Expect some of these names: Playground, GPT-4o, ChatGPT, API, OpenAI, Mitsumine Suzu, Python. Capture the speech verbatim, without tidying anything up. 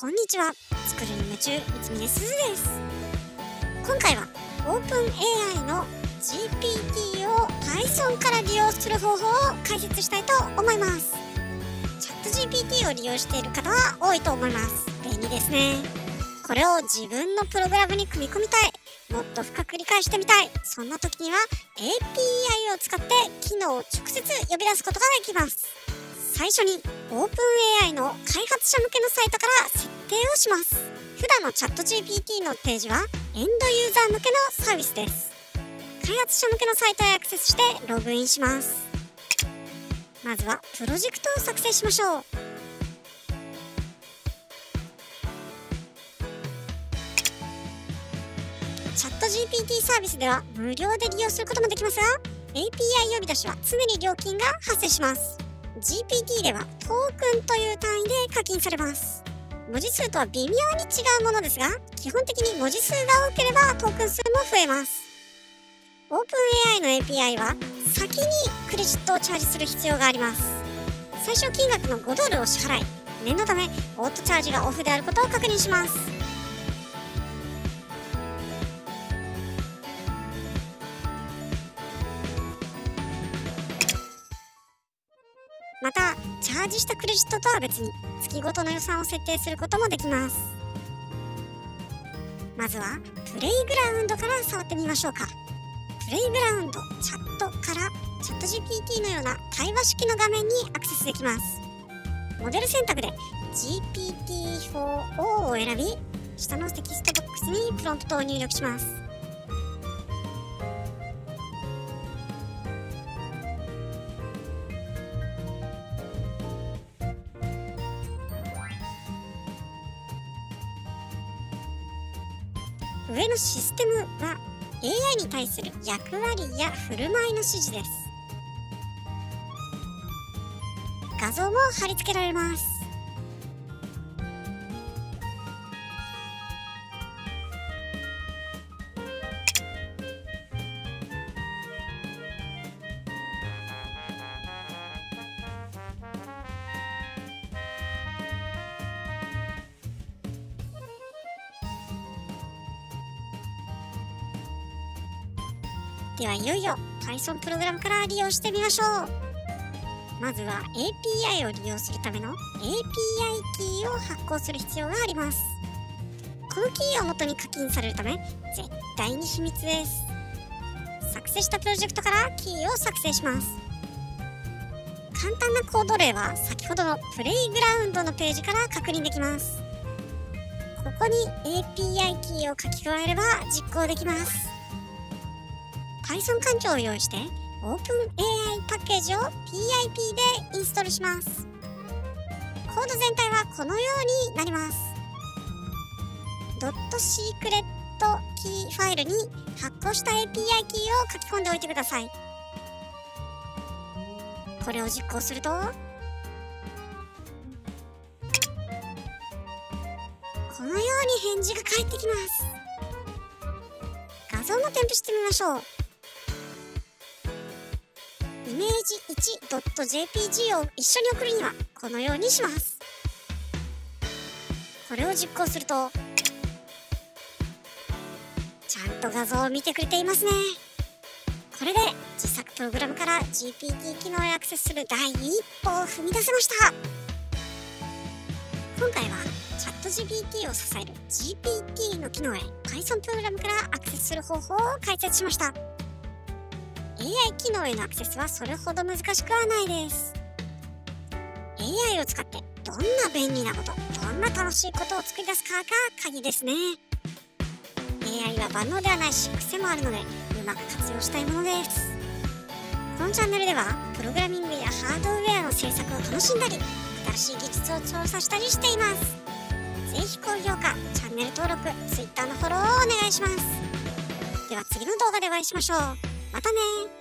こんにちは。作るに夢中、三峰すずです。今回は オープンエーアイ の ジーピーティー を Python から利用する方法を解説したいと思います。 チャットジーピーティー を利用している方は多いと思います。便利ですね。これを自分のプログラムに組み込みたい、もっと深く理解してみたい、そんな時には エーピーアイ を使って機能を直接呼び出すことができます。最初に オープンエーアイ の開発者向けのサイトから設定をします。普段の チャットジーピーティー のページはエンドユーザー向けのサービスです。開発者向けのサイトへアクセスしてログインします。まずはプロジェクトを作成しましょう。チャットジーピーティー サービスでは無料で利用することもできますが、 エーピーアイ 呼び出しは常に料金が発生します。ジーピーティー ではトークンという単位で課金されます。文字数とは微妙に違うものですが、基本的に文字数が多ければトークン数も増えます。 オープンエーアイ の エーピーアイ は先にクレジットをチャージする必要があります。最小金額のごドルを支払い、念のためオートチャージがオフであることを確認します。また、チャージしたクレジットとは別に月ごとの予算を設定することもできます。まずはプレイグラウンドから触ってみましょうか。プレイグラウンドチャットからチャット ジーピーティー のような対話式の画面にアクセスできます。モデル選択で ジーピーティー フォーオー を選び、下のテキストボックスにプロンプトを入力します。上のシステムは エーアイ に対する役割や振る舞いの指示です。画像も貼り付けられます。ではいよいよ Python プログラムから利用してみましょう。まずは エーピーアイ を利用するための エーピーアイ キーを発行する必要があります。このキーを元に課金されるため絶対に秘密です。作成したプロジェクトからキーを作成します。簡単なコード例は先ほどのプレイグラウンドのページから確認できます。ここに エーピーアイ キーを書き加えれば実行できます。Python 環境を用意して オープンエーアイ パッケージを ピーアイピー でインストールします。コード全体はこのようになります。ドットシークレットキーファイルに発行した エーピーアイ キーを書き込んでおいてください。これを実行するとこのように返事が返ってきます。画像も添付してみましょう。イメージ いちドットジェーピージー を一緒に送るにはこのようにします。これを実行するとちゃんと画像を見てくれていますね。これで自作プログラムから ジーピーティー 機能へアクセスする第一歩を踏み出せました。今回は チャットジーピーティー を支える ジーピーティー の機能へ Python プログラムからアクセスする方法を解説しました。エーアイ 機能へのアクセスはそれほど難しくはないです。エーアイ を使ってどんな便利なこと、どんな楽しいことを作り出すかが鍵ですね。エーアイ は万能ではないし、癖もあるのでうまく活用したいものです。このチャンネルではプログラミングやハードウェアの制作を楽しんだり、新しい技術を調査したりしています。ぜひ高評価、チャンネル登録、Twitter のフォローをお願いします。では次の動画でお会いしましょう。またね。